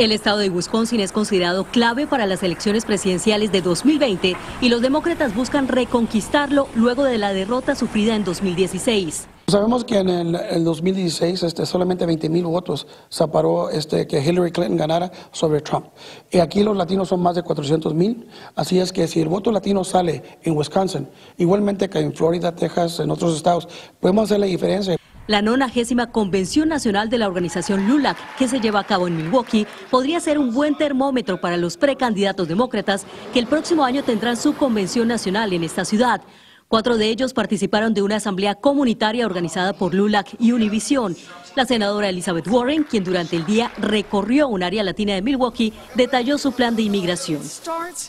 El estado de Wisconsin es considerado clave para las elecciones presidenciales de 2020 y los demócratas buscan reconquistarlo luego de la derrota sufrida en 2016. Sabemos que en el 2016 solamente 20.000 votos separó que Hillary Clinton ganara sobre Trump. Y aquí los latinos son más de 400.000, así es que si el voto latino sale en Wisconsin, igualmente que en Florida, Texas, en otros estados, podemos hacer la diferencia. La 90ª Convención Nacional de la organización LULAC, que se lleva a cabo en Milwaukee, podría ser un buen termómetro para los precandidatos demócratas que el próximo año tendrán su convención nacional en esta ciudad. 4 de ellos participaron de una asamblea comunitaria organizada por LULAC y Univision. La senadora Elizabeth Warren, quien durante el día recorrió un área latina de Milwaukee, detalló su plan de inmigración.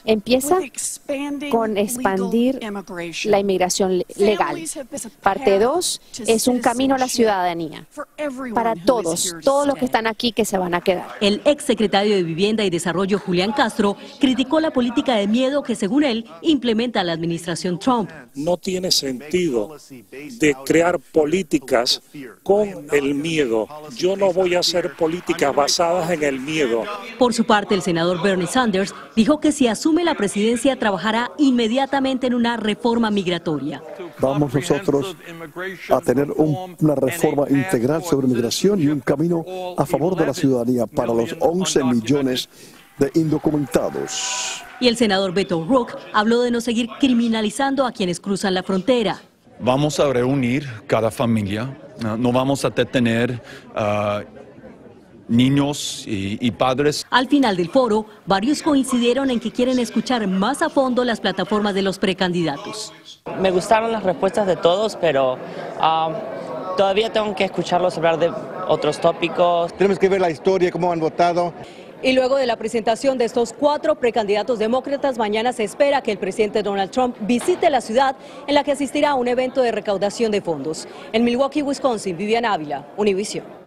Empieza con expandir la inmigración legal. Parte 2 es un camino a la ciudadanía para todos los que están aquí que se van a quedar. El exsecretario de Vivienda y Desarrollo, Julián Castro, criticó la política de miedo que, según él, implementa la administración Trump. No tiene sentido de crear políticas con el miedo. Yo no voy a hacer políticas basadas en el miedo. Por su parte, el senador Bernie Sanders dijo que si asume la presidencia trabajará inmediatamente en una reforma migratoria. Vamos nosotros a tener una reforma integral sobre migración y un camino a favor de la ciudadanía para los 11 millones de indocumentados. Y el senador Beto O'Rourke habló de no seguir criminalizando a quienes cruzan la frontera. Vamos a reunir cada familia, no vamos a detener niños y padres. Al final del foro, varios coincidieron en que quieren escuchar más a fondo las plataformas de los precandidatos. Me gustaron las respuestas de todos, pero todavía tengo que escucharlos hablar de otros tópicos. Tenemos que ver la historia, cómo han votado. Y luego de la presentación de estos 4 precandidatos demócratas, mañana se espera que el presidente Donald Trump visite la ciudad en la que asistirá a un evento de recaudación de fondos. En Milwaukee, Wisconsin, Viviana Ávila, Univision.